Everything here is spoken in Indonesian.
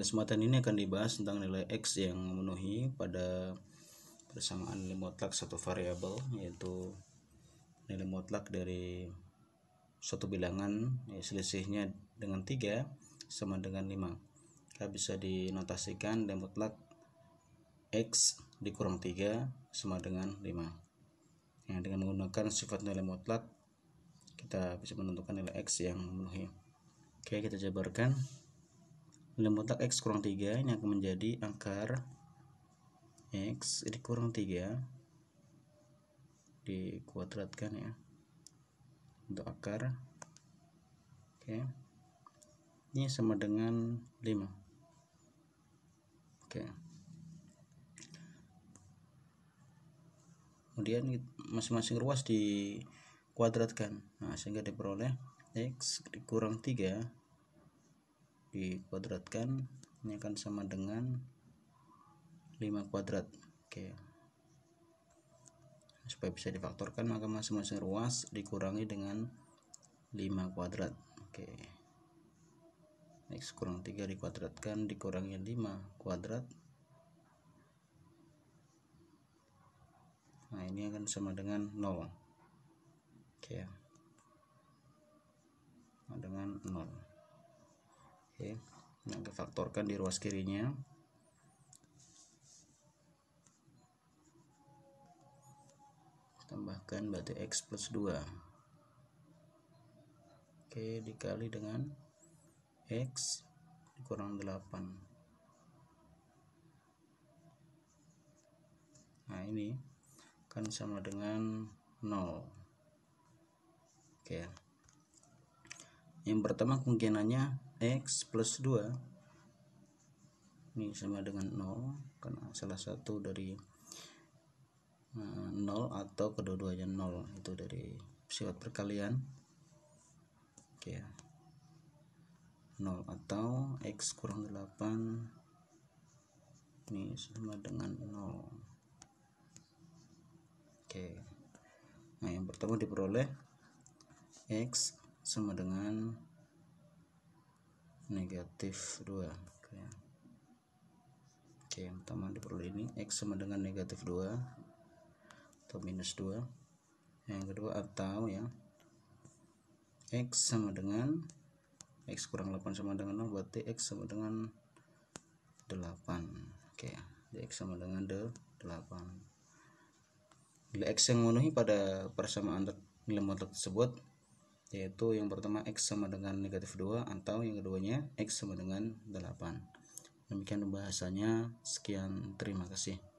Dalam kesempatan ini akan dibahas tentang nilai X yang memenuhi pada persamaan nilai mutlak satu variabel, yaitu nilai mutlak dari suatu bilangan selisihnya dengan 3 sama dengan 5. Kita bisa dinotasikan nilai mutlak X dikurang 3 sama dengan 5. Nah, dengan menggunakan sifat nilai mutlak kita bisa menentukan nilai X yang memenuhi. Oke, kita jabarkan. Nilai mutlak X kurang 3 ini akan menjadi akar X dikurang 3 dikuadratkan ya, untuk akar. Oke, ini sama dengan 5. Oke, kemudian masing-masing ruas dikuadratkan, nah, sehingga diperoleh X dikurang 3 dikuadratkan, ini akan sama dengan 5 kuadrat. Oke, supaya bisa difaktorkan maka masing-masing ruas dikurangi dengan 5 kuadrat. Oke, X kurang 3 dikuadratkan dikurangi 5 kuadrat, nah ini akan sama dengan 0. Oke, sama dengan 0. Oke, nah, difaktorkan di ruas kirinya. Tambahkan berarti X plus 2. Oke, dikali dengan X dikurang 8. Nah, ini kan sama dengan 0. Oke, yang pertama kemungkinannya X plus 2 ini sama dengan 0 karena salah satu dari 0 atau kedua-duanya 0, itu dari sifat perkalian. Oke, 0 atau X kurang 8 ini sama dengan 0. Oke, nah yang pertama diperoleh X sama dengan negatif 2. Oke, yang pertama diperoleh ini X sama dengan negatif 2 atau minus 2. Yang kedua atau ya X sama dengan X kurang 8 sama dengan 0, berarti X sama dengan 8. Oke, X sama dengan 8. Nilai X yang memenuhi pada persamaan nilai mutlak tersebut yaitu yang pertama X sama dengan negatif 2 atau yang keduanya X sama dengan 8. Demikian pembahasannya, sekian, terima kasih.